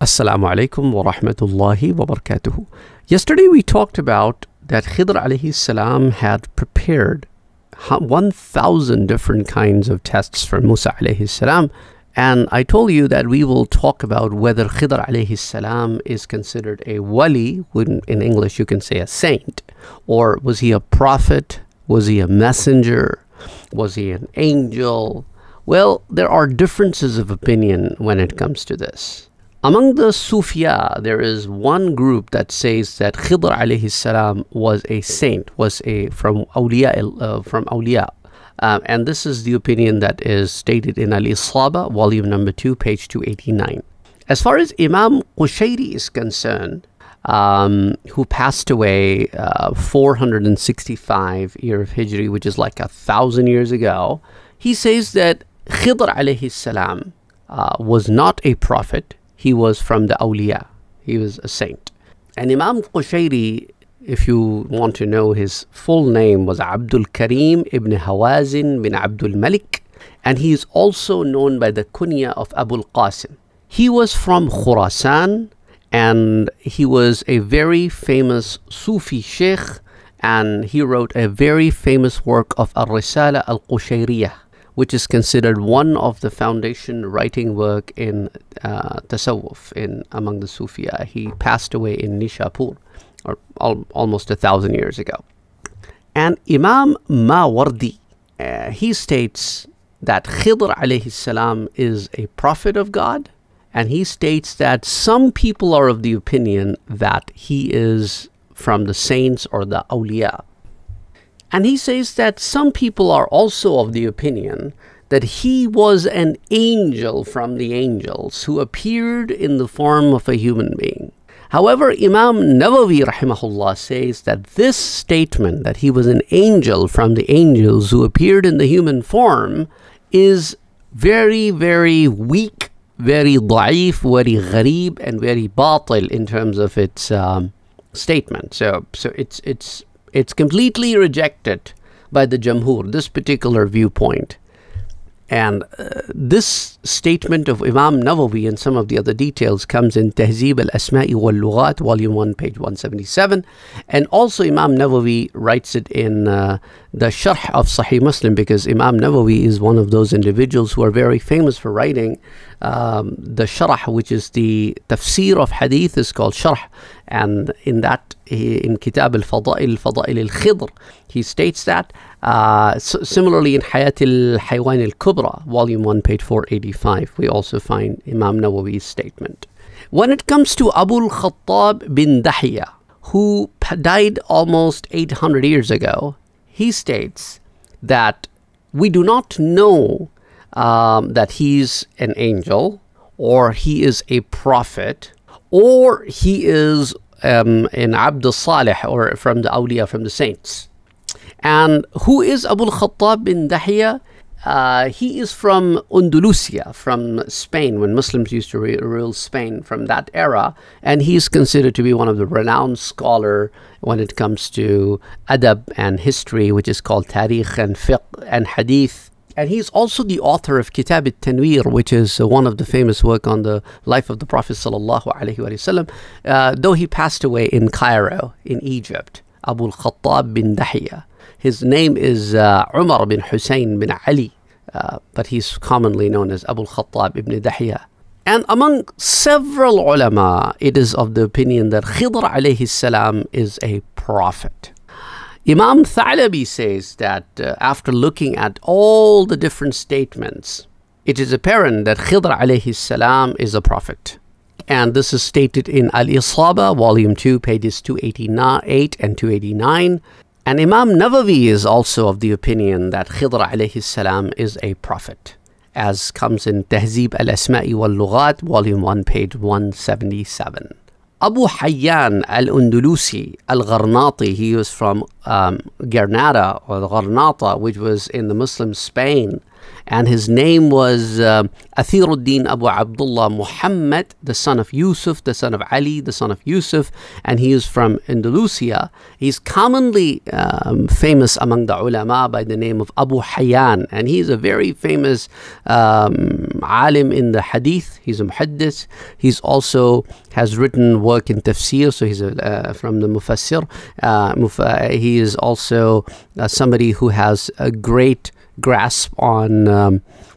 Assalamu alaikum wa rahmatullahi wa barakatuhu. Yesterday we talked about that Khidr alayhi salam had prepared 1,000 different kinds of tests for Musa alayhi salam, and I told you that we will talk about whether Khidr alayhi salam is considered a wali, when in English you can say a saint, or was he a prophet, was he a messenger, was he an angel? Well, there are differences of opinion when it comes to this. Among the Sufia, there is one group that says that Khidr alayhi salam was a saint, was a from awliya, and this is the opinion that is stated in Al Isaba, volume number 2, page 289. As far as Imam Qushayri is concerned, who passed away 465 year of Hijri, which is like 1,000 years ago, he says that Khidr alayhi salam was not a prophet. He was from the awliya. He was a saint. And Imam Qushayri, if you want to know his full name, was Abdul Karim Ibn Hawazin bin Abdul Malik. And he is also known by the kunya of Abu'l Qasim. He was from Khurasan, and he was a very famous Sufi sheikh, and he wrote a very famous work of Al-Risala Al-Qushayriyah, which is considered one of the foundation writing work in Tasawwuf among the Sufia. He passed away in Nishapur, or almost 1,000 years ago. And Imam Mawardi, he states that Khidr alayhi salam is a prophet of God, and he states that some people are of the opinion that he is from the saints or the awliya. And he says that some people are also of the opinion that he was an angel from the angels who appeared in the form of a human being. However, Imam Nawawi rahimahullah says that this statement that he was an angel from the angels who appeared in the human form is very, very weak, very da'if, very gharib, and very batil in terms of its statement. So it's completely rejected by the Jamhur, this particular viewpoint. And this statement of Imam Nawawi and some of the other details comes in Tahdhib al-Asma wa al-Lughat, volume 1, page 177. And also Imam Nawawi writes it in the Sharh of Sahih Muslim, because Imam Nawawi is one of those individuals who are very famous for writing the Sharh, which is the tafsir of hadith, is called Sharh. And in that, in Kitab al-Fadail al-Khidr, he states that. Similarly, in Hayat al-Hayawan al-Kubra, volume 1, page 485, we also find Imam Nawawi's statement. When it comes to Abu Al-Khattab bin Dahiya, who died almost 800 years ago, he states that we do not know that he's an angel, or he is a prophet, or he is an Abd Salih, or from the awliya, from the saints. And who is Abu al-Khattab bin Dahiya? He is from Andalusia, from Spain, when Muslims used to rule Spain, from that era. And he is considered to be one of the renowned scholars when it comes to adab and history, which is called tarikh and fiqh and hadith. And he's also the author of Kitab al-Tanweer, which is one of the famous work on the life of the Prophet ﷺ, though he passed away in Cairo, in Egypt. Abu al-Khattab bin Dahiya. His name is Umar bin Hussein bin Ali, but he's commonly known as Abu al-Khattab ibn Dahiya. And among several ulama, it is of the opinion that Khidr alayhi salam is a prophet. Imam Tha'labi says that after looking at all the different statements, it is apparent that Khidr alayhi salam is a prophet. And this is stated in Al Isaba, volume 2, pages 288 and 289. And Imam Nawawi is also of the opinion that Khidr alayhi salam is a prophet, as comes in Tahdhib al-Asma'i wal-Lughat, volume 1, page 177. Abu Hayyan al-Andalusi al-Garnati, he was from Granada, or the Garnata, which was in the Muslim Spain, and his name was Athiruddin Abu Abdullah Muhammad, the son of Yusuf, the son of Ali, the son of Yusuf, and he is from Andalusia. He's commonly famous among the ulama by the name of Abu Hayyan, and he's a very famous alim in the hadith. He's a muhaddith. He's also has written work in tafsir, so he's from the mufassir. He is also somebody who has a great grasp on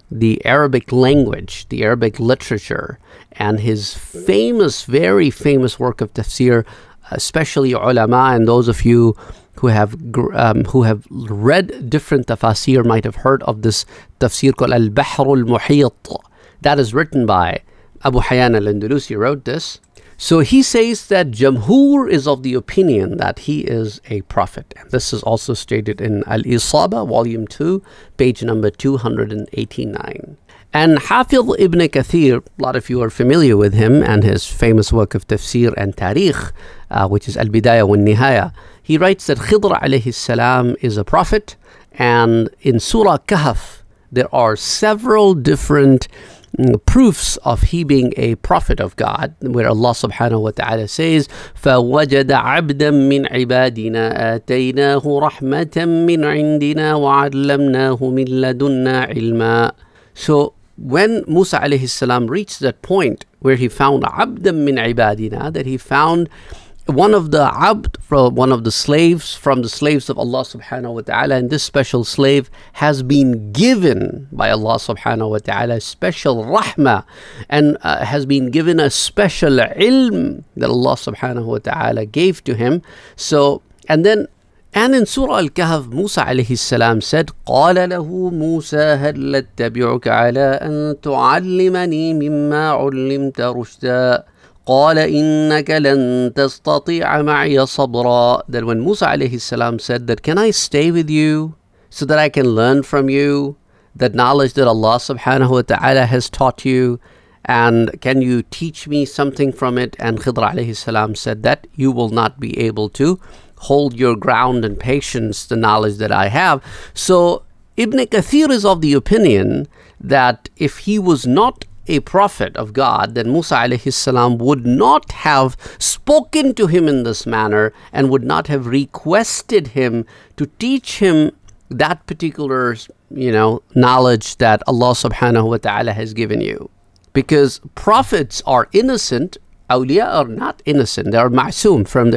the Arabic language, the Arabic literature, and his famous, very famous work of tafsir, especially ulama, and those of you who have read different tafsir might have heard of this tafsir called Al-Bahr al-Muhit. That is written by Abu Hayyan al-Andalusi, wrote this. So he says that Jamhur is of the opinion that he is a prophet. This is also stated in Al Isaba, Volume 2, page number 289. And Hafidh Ibn Kathir, a lot of you are familiar with him and his famous work of tafsir and tariq, which is Al-Bidayah wa Nihaya. He writes that Khidr alayhi salam is a prophet, and in Surah Kahf, there are several different proofs of he being a prophet of God, where Allah subhanahu wa ta'ala says, فَوَجَدَ عَبْدًا مِّنْ عِبَادِنَا آتَيْنَاهُ رَحْمَةً مِّنْ عِنْدِنَا وَعَلَّمْنَاهُ مِنْ لَدُنَّا عِلْمًا. So when Musa alayhi salam reached that point where he found عَبْدًا مِّنْ عِبَادِنَا, that he found one of the abd, one of the slaves from the slaves of Allah subhanahu wa ta'ala, and this special slave has been given by Allah subhanahu wa ta'ala special rahmah, and has been given a special ilm that Allah subhanahu wa ta'ala gave to him. So, and in Surah Al-Kahf, Musa alayhi salam said, قَالَ لَهُ مُوسَى هَلْ أَتَّبِعُكَ عَلَىٰ أَن تُعَلِّمَنِي مِمَّا عُلِّمْتَ رُشْدًا قال إنك لن تستطيع معي صبرا. That when Musa alayhi salam said that, can I stay with you so that I can learn from you that knowledge that Allah subhanahu wa ta'ala has taught you, and can you teach me something from it? And Khidr alayhi salam said that you will not be able to hold your ground and patience the knowledge that I have. So Ibn Kathir is of the opinion that if he was not a prophet of God, then Musa alayhi salam would not have spoken to him in this manner and would not have requested him to teach him that particular, you know, knowledge that Allah subhanahu wa ta'ala has given you. Because prophets are innocent, awliya are not innocent, they are ma'soom, from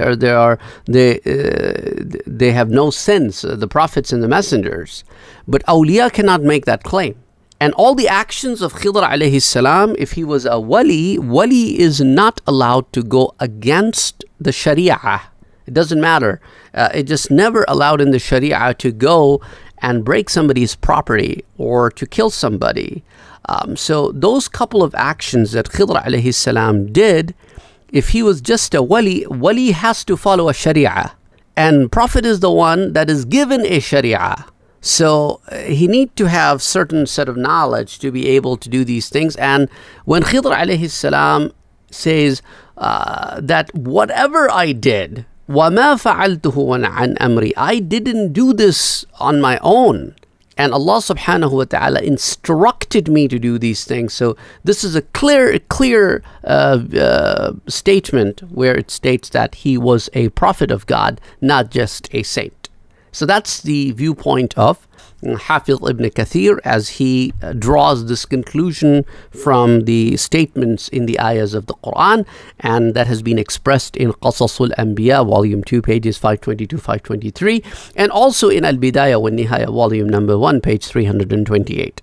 they have no sins, the prophets and the messengers. But awliya cannot make that claim. And all the actions of Khidr alayhi salam, if he was a wali, wali is not allowed to go against the sharia. It doesn't matter. It just never allowed in the sharia to go and break somebody's property or to kill somebody. So those couple of actions that Khidr alayhi salam did, if he was just a wali, wali has to follow a sharia. And prophet is the one that is given a sharia. So he need to have certain set of knowledge to be able to do these things. And when Khidr alayhi salam says that whatever I did, وَمَا فَعَلْتُهُ عَنْ أَمْرِي, I didn't do this on my own, and Allah subhanahu wa ta'ala instructed me to do these things. So this is a clear statement where it states that he was a prophet of God, not just a saint. So that's the viewpoint of Hafidh Ibn Kathir as he draws this conclusion from the statements in the ayahs of the Quran, and that has been expressed in Qasas al-Anbiya, Volume 2, pages 522-523, and also in Al-Bidayah wa Nihaya, Volume number 1, page 328.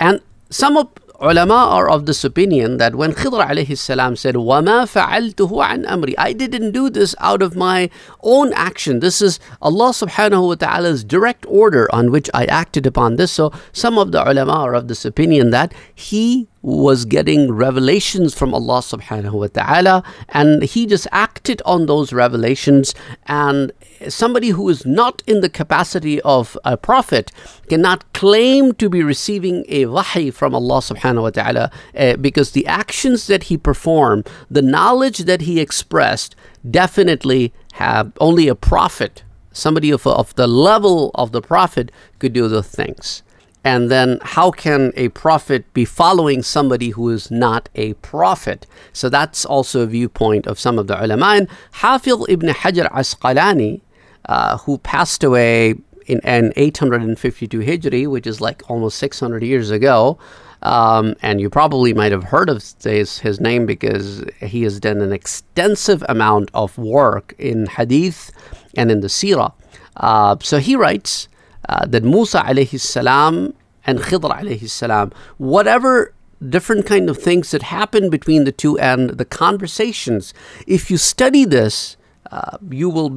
And some of ulama are of this opinion that when Khidr alayhi salam said, وَمَا فَعَلْتُهُ عَنْ أَمْرِي, I didn't do this out of my own action, this is Allah subhanahu wa ta'ala's direct order on which I acted upon this. So some of the ulama are of this opinion that he was getting revelations from Allah subhanahu wa ta'ala, and he just acted on those revelations, and somebody who is not in the capacity of a prophet cannot claim to be receiving a wahi from Allah subhanahu wa ta'ala, because the actions that he performed, the knowledge that he expressed, definitely have only a prophet, somebody of the level of the prophet could do those things. And then how can a prophet be following somebody who is not a prophet? So that's also a viewpoint of some of the ulama. And Hafidh Ibn Hajar Asqalani, who passed away in 852 Hijri, which is like almost 600 years ago, and you probably might have heard of his name because he has done an extensive amount of work in hadith and in the seerah. So he writes that Musa alayhi salam and Khidr alayhi salam, whatever different kind of things that happened between the two and the conversations, if you study this, you will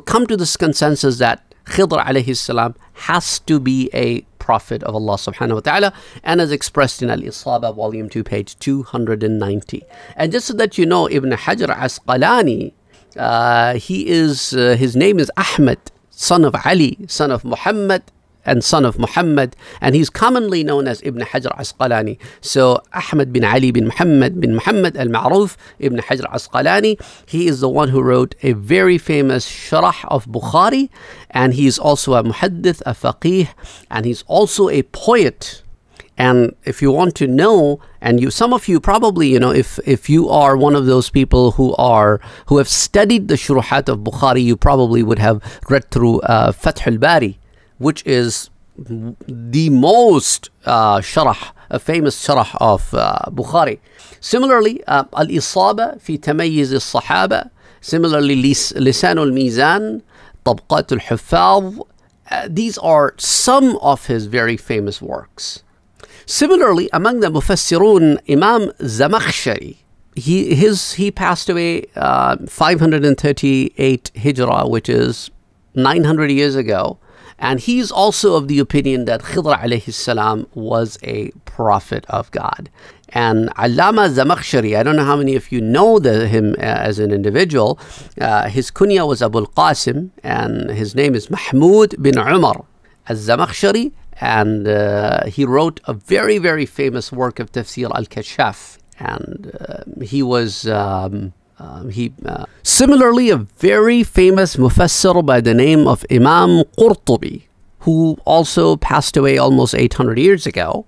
come to this consensus that Khidr alayhi salam has to be a prophet of Allah subhanahu wa ta'ala, and as expressed in Al Isaba, volume 2, page 290. And just so that you know, Ibn Hajar Asqalani, his name is Ahmed, son of Ali, son of Muhammad, and son of Muhammad, and he's commonly known as Ibn Hajar Asqalani. So Ahmed bin Ali bin Muhammad al-Ma'ruf Ibn Hajar Asqalani, he is the one who wrote a very famous Sharh of Bukhari, and he is also a muhaddith, a faqih, and he's also a poet. And if you want to know, and you, some of you probably, you know, if you are one of those people who have studied the Shuruhat of Bukhari, you probably would have read through Fath al-Bari, which is the most famous sharah of Bukhari. Similarly, al Isaba fi Tamayyiz al Sahaba. Similarly, Lisan al Mizan, Tabqat al Huffaz. These are some of his very famous works. Similarly, among the Mufassirun, Imam Zamakhshari, he passed away 538 Hijrah, which is 900 years ago. And he's also of the opinion that Khidr alayhi salam was a prophet of God. And Allama Zamakhshari, I don't know how many of you know him as an individual. His kunya was Abu'l Qasim, and his name is Mahmud bin Umar al-Zamakhshari. And he wrote a very, very famous work of Tafsir al-Kashaf. And he was... similarly, a very famous mufassir by the name of Imam Qurtubi, who also passed away almost 800 years ago.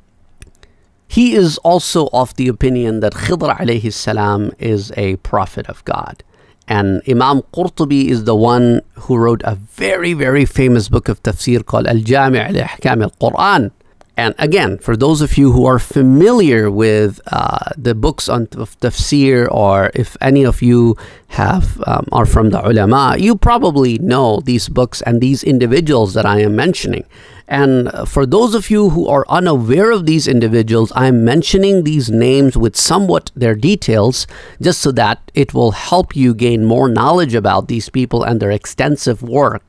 He is also of the opinion that Khidr alayhi salam is a prophet of God. And Imam Qurtubi is the one who wrote a very, very famous book of tafsir called Al-Jami' al-Ahkam al-Quran. And again, for those of you who are familiar with the books on tafsir, or if any of you have are from the ulama, you probably know these books and these individuals that I am mentioning. And for those of you who are unaware of these individuals, I'm mentioning these names with somewhat their details, just so that it will help you gain more knowledge about these people and their extensive work.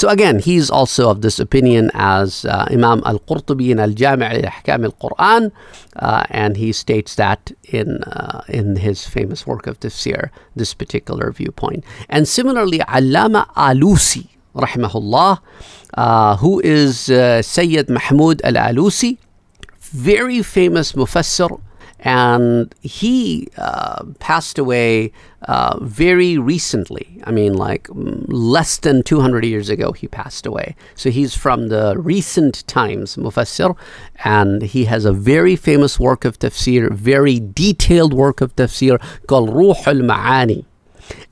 So again, he's also of this opinion as Imam al-Qurtubi in Al-Jami' al-Ahkam al-Quran, and he states that in his famous work of tafsir, this particular viewpoint. And similarly, Allama Alusi, rahimahullah, who is Sayyid Mahmud al-Alusi, very famous mufassir, and he passed away very recently. I mean, like less than 200 years ago he passed away. So he's from the recent times, mufassir, and he has a very famous work of tafsir, very detailed work of tafsir called Ruh al-Ma'ani,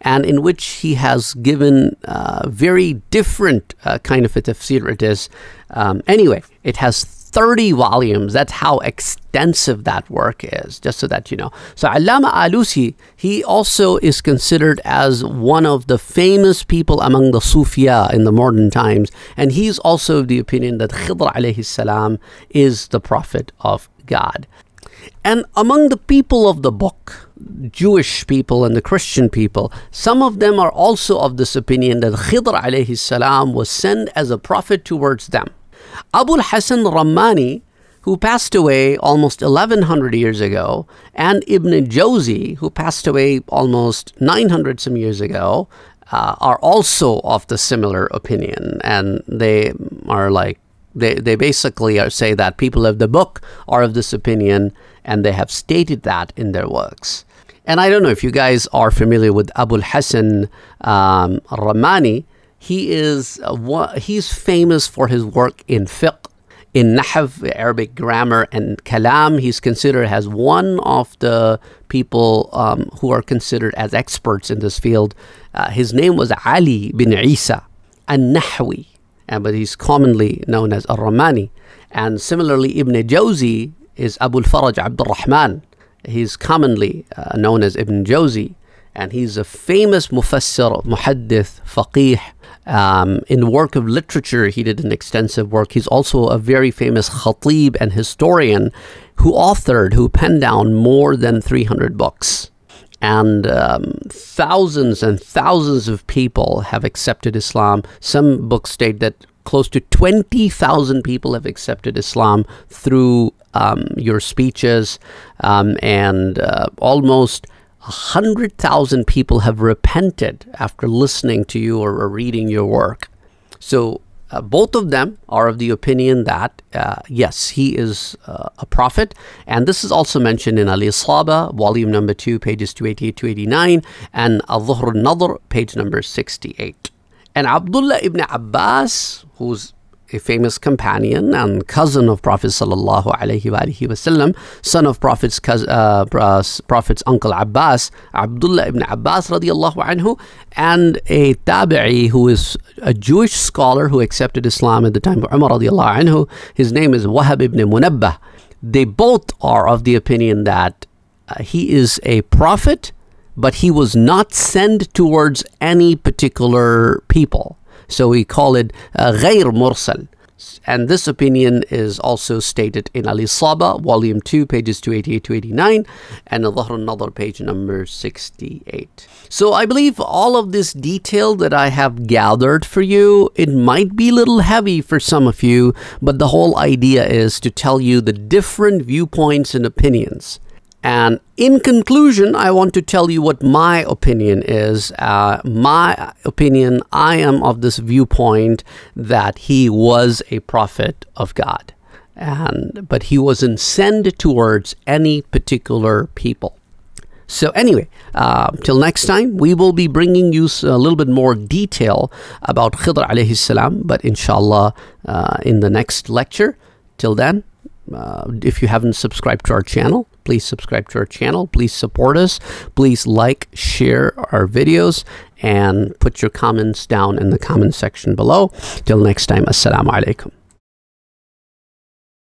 and in which he has given very different kind of a tafsir it is. Anyway, it has 30 volumes. That's how extensive that work is, just so that you know. So Allama Alusi, he also is considered as one of the famous people among the Sufia in the modern times, and he's also of the opinion that Khidr alayhi salam is the prophet of God. And among the people of the book, Jewish people and the Christian people, some of them are also of this opinion that Khidr alayhi salam was sent as a prophet towards them. Abu al-Hasan al-Rummani, who passed away almost 1100 years ago, and Ibn Jawzi, who passed away almost 900 some years ago, are also of the similar opinion. And they are like, they basically say that people of the book are of this opinion, and they have stated that in their works. And I don't know if you guys are familiar with Abu al-Hasan al-Rummani. He's famous for his work in fiqh, in Nahv, Arabic grammar and Kalam, he's considered as one of the people who are considered as experts in this field. His name was Ali bin Isa al-Nahwi, but he's commonly known as al-Rummani. And similarly, Ibn Jawzi is Abu al-Faraj Abdurrahman. He's commonly known as Ibn Jawzi, and he's a famous mufassir, muhaddith, faqih. In the work of literature, he did an extensive work. He's also a very famous khatib and historian who authored, who penned down more than 300 books. And thousands and thousands of people have accepted Islam. Some books state that close to 20,000 people have accepted Islam through your speeches, and almost 100,000 people have repented after listening to you or reading your work. So both of them are of the opinion that, yes, he is a prophet. And this is also mentioned in Al Isaba, volume number 2, pages 288, 289, and Al-Dhuhr al-Nadr, page number 68. And Abdullah ibn Abbas, who's a famous companion and cousin of Prophet sallallahu alaihi wasallam, son of Prophet's uncle Abbas, Abdullah ibn Abbas radiyallahu anhu, and a tabi'i who is a Jewish scholar who accepted Islam at the time of Umar radiyallahu anhu. His name is Wahab ibn Munabbah. They both are of the opinion that he is a prophet, but he was not sent towards any particular people. So we call it غير مرسل. And this opinion is also stated in Al-Isaba, volume 2, pages 288-289, and Al-Dhahr al-Nadr, page number 68. So I believe all of this detail that I have gathered for you, it might be a little heavy for some of you, but the whole idea is to tell you the different viewpoints and opinions. And in conclusion, I want to tell you what my opinion is. My opinion, I am of this viewpoint that he was a prophet of God, but he wasn't sent towards any particular people. So anyway, till next time, we will be bringing you a little bit more detail about Khidr alayhi salam, but inshallah in the next lecture. Till then, if you haven't subscribed to our channel, please subscribe to our channel. Please support us. Please like, share our videos, and put your comments down in the comment section below. Till next time, assalamu alaikum.